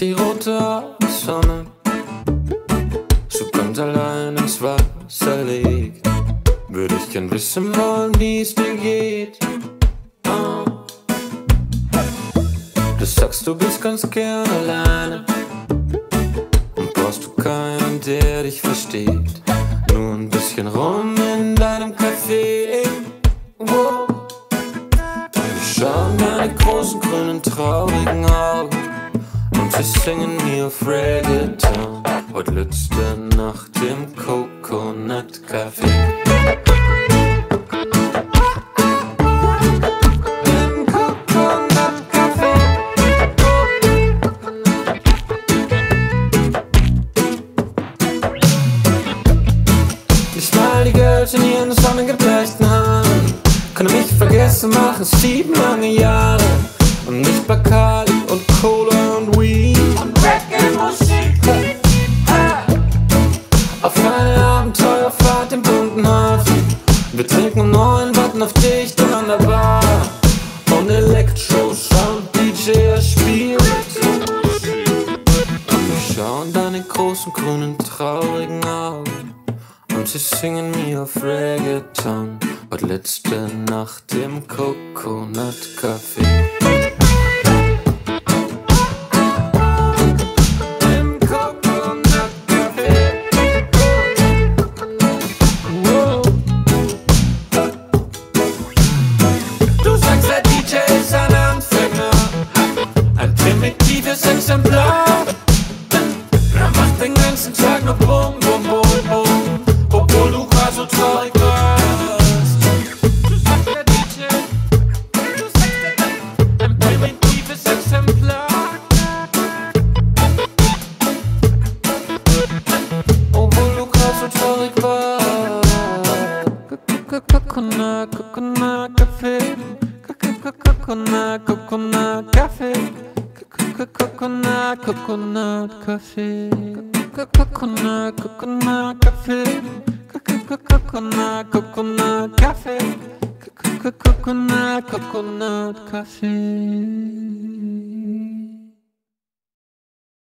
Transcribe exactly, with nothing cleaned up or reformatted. die rote Abendsonne so ganz allein ins Wasser legt, würde ich gern wissen wollen, wie es dir geht. Oh. Du sagst, du bist ganz gern alleine und brauchst du keinen, der dich versteht. Nur ein bisschen rum in deinem Café. Wow. Ich schau deine großen, grünen, traurigen Augen und wir singen hier auf Reggaeton. Heute letzte Nacht im Coconut Café. Im Coconut Café. Ich mal die Girls in ihren sonnengebleichten Haaren. Kann mich vergessen machen, sieben lange Jahre. Und nicht Bacardi und Cola und Weed. Und Reggae-Musik. Auf eine Abenteuerfahrt im bunten Hafen. Wir trinken um neun, warten auf dich dann an der Bar. Und Elektrosound D J spielt. Und wir schauen deine großen, grünen, traurigen Augen. Und sie singen mir auf Reggaeton. Heute letzte Nacht im Coconut Café. Im Coconut Café. Wow. Du sagst, der D J ist ein Anfänger, ein primitives Exemplar. Er macht den ganzen Tag nur Bum, Bum, Bum, Bum, obwohl du gerade so traurig warst. Coconut, Coconut Café, Coconut, Coconut Café, Coconut, Coconut Café, Coconut, Coconut Café, Coconut, Coconut Café, Coconut, Coconut Café.